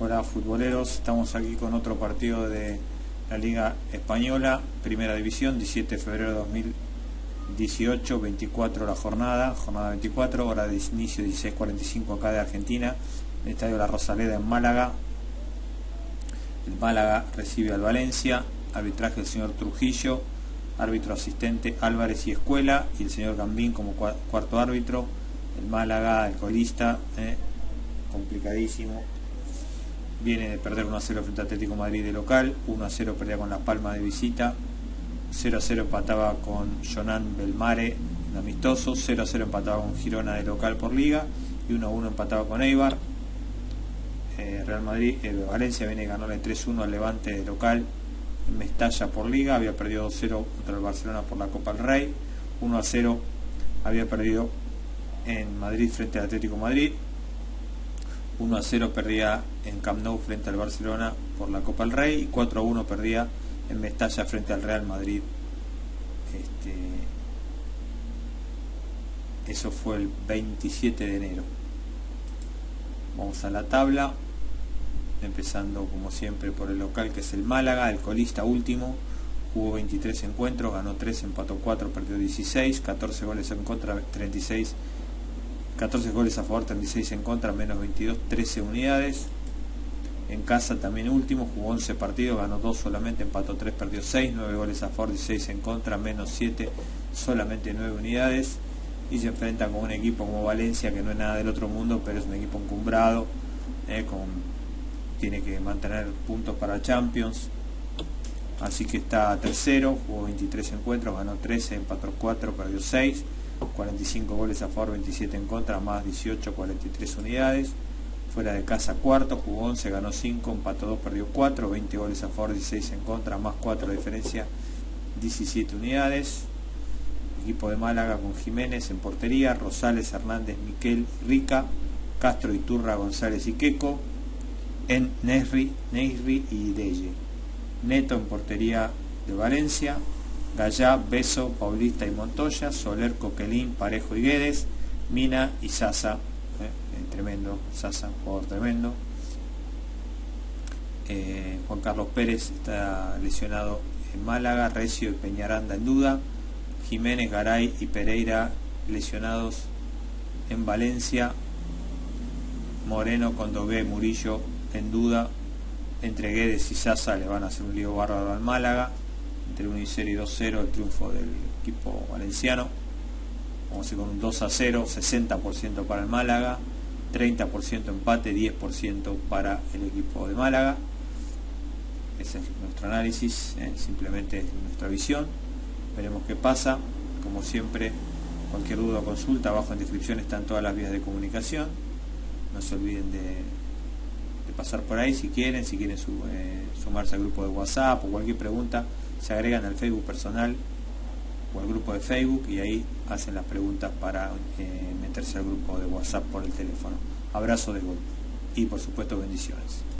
Hola futboleros, estamos aquí con otro partido de la Liga Española, Primera División, 17 de febrero de 2018, 24 la jornada 24, hora de inicio 16:45 acá de Argentina, el estadio La Rosaleda en Málaga. El Málaga recibe al Valencia, arbitraje del señor Trujillo, árbitro asistente Álvarez y Escuela, y el señor Gambín como cuarto árbitro. El Málaga, el colista, complicadísimo, viene de perder 1-0 frente a Atlético Madrid de local, 1-0 pelea con La Palma de visita, 0-0 empataba con Jonan Belmare en amistoso, 0-0 empataba con Girona de local por Liga y 1-1 empataba con Eibar. Real Madrid, Valencia viene y ganó el 3-1 al Levante de local en Mestalla por Liga, había perdido 2-0 contra el Barcelona por la Copa del Rey, 1-0 había perdido en Madrid frente al Atlético Madrid, 1-0 perdía en Camp Nou frente al Barcelona por la Copa del Rey, 4-1 perdía en Mestalla frente al Real Madrid. Eso fue el 27 de enero. Vamos a la tabla, empezando como siempre por el local, que es el Málaga, el colista último. Jugó 23 encuentros, ganó 3, empató 4, perdió 16, 14 goles en contra, 36, 14 goles a favor, 36 en contra, menos 22, 13 unidades. En casa también último, jugó 11 partidos, ganó 2 solamente, empató 3, perdió 6, 9 goles a favor, 16 en contra, menos 7, solamente 9 unidades. Y se enfrenta con un equipo como Valencia, que no es nada del otro mundo, pero es un equipo encumbrado, tiene que mantener puntos para Champions. Así que está tercero, jugó 23 encuentros, ganó 13, empató 4, perdió 6, 45 goles a favor, 27 en contra, más 18, 43 unidades. Fuera de casa cuarto, jugó 11, ganó 5, empató 2, perdió 4, 20 goles a favor, 16 en contra, más 4 de diferencia, 17 unidades. Equipo de Málaga con Jiménez en portería, Rosales, Hernández, Miquel, Rica, Castro, Iturra, González y Queco, en Neisri y Deye. Neto en portería de Valencia, Gayá, Beso, Paulista y Montoya, Soler, Coquelín, Parejo y Guedes, Mina y Sasa, tremendo, Sasa, jugador tremendo. Juan Carlos Pérez está lesionado en Málaga, Recio y Peñaranda en duda, Jiménez, Garay y Pereira lesionados en Valencia, Moreno, Condobé, Murillo en duda. Entre Guedes y Sasa le van a hacer un lío bárbaro al Málaga. Entre 1-0 y 2-0 el triunfo del equipo valenciano. Vamos a ir con un 2-0, 60% para el Málaga, 30% empate, 10% para el equipo de Málaga. Ese es nuestro análisis, simplemente es nuestra visión. Veremos qué pasa. Como siempre, cualquier duda o consulta, abajo en descripción están todas las vías de comunicación. No se olviden de pasar por ahí si quieren sumarse al grupo de WhatsApp o cualquier pregunta, se agregan al Facebook personal o al grupo de Facebook y ahí hacen las preguntas para meterse al grupo de WhatsApp por el teléfono. Abrazo de gol y por supuesto bendiciones.